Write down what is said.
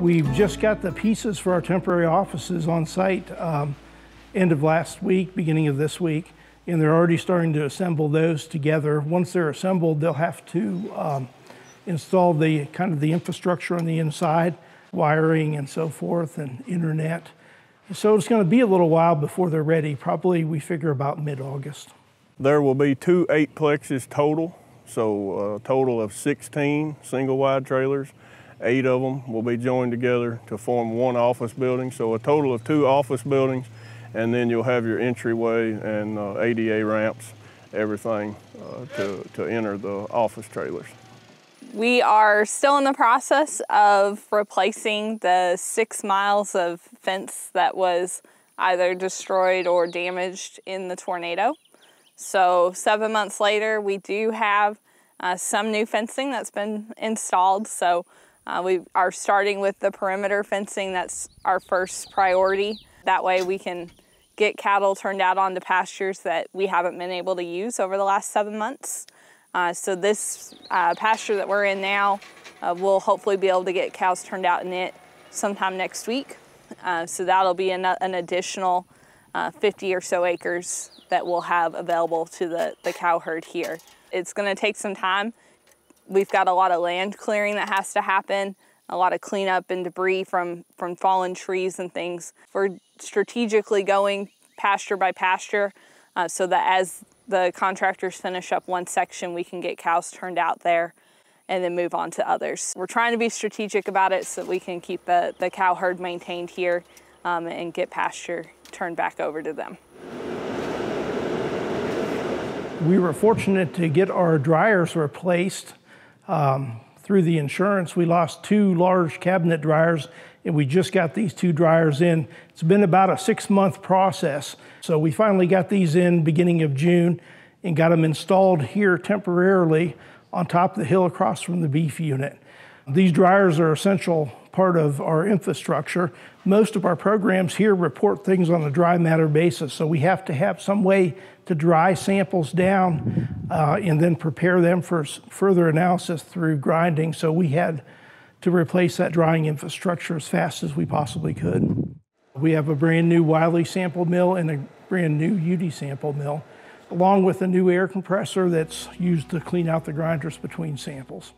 We've just got the pieces for our temporary offices on site end of last week, beginning of this week, and they're already starting to assemble those together. Once they're assembled, they'll have to install the kind of the infrastructure on the inside, wiring and so forth, and internet. So it's going to be a little while before they're ready. Probably we figure about mid-August. There will be 2 8-plexes total, so a total of 16 single-wide trailers. 8 of them will be joined together to form one office building, so a total of 2 office buildings, and then you'll have your entryway and ADA ramps, everything to enter the office trailers. We are still in the process of replacing the 6 miles of fence that was either destroyed or damaged in the tornado. So 7 months later, we do have some new fencing that's been installed. So we are starting with the perimeter fencing. That's our first priority. That way we can get cattle turned out onto pastures that we haven't been able to use over the last 7 months. So this pasture that we're in now, we'll hopefully be able to get cows turned out in it sometime next week. So that'll be an additional 50 or so acres that we'll have available to the cow herd here. It's going to take some time. We've got a lot of land clearing that has to happen, a lot of cleanup and debris from fallen trees and things. We're strategically going pasture by pasture so that as the contractors finish up one section, we can get cows turned out there and then move on to others. We're trying to be strategic about it so that we can keep the cow herd maintained here and get pasture turned back over to them. We were fortunate to get our dryers replaced. Through the insurance, we lost 2 large cabinet dryers, and we just got these 2 dryers in. It's been about a 6-month process. So we finally got these in beginning of June and got them installed here temporarily on top of the hill across from the beef unit. These dryers are an essential part of our infrastructure. Most of our programs here report things on a dry matter basis, so we have to have some way to dry samples down and then prepare them for further analysis through grinding. So we had to replace that drying infrastructure as fast as we possibly could. We have a brand new Wiley sample mill and a brand new UD sample mill, along with a new air compressor that's used to clean out the grinders between samples.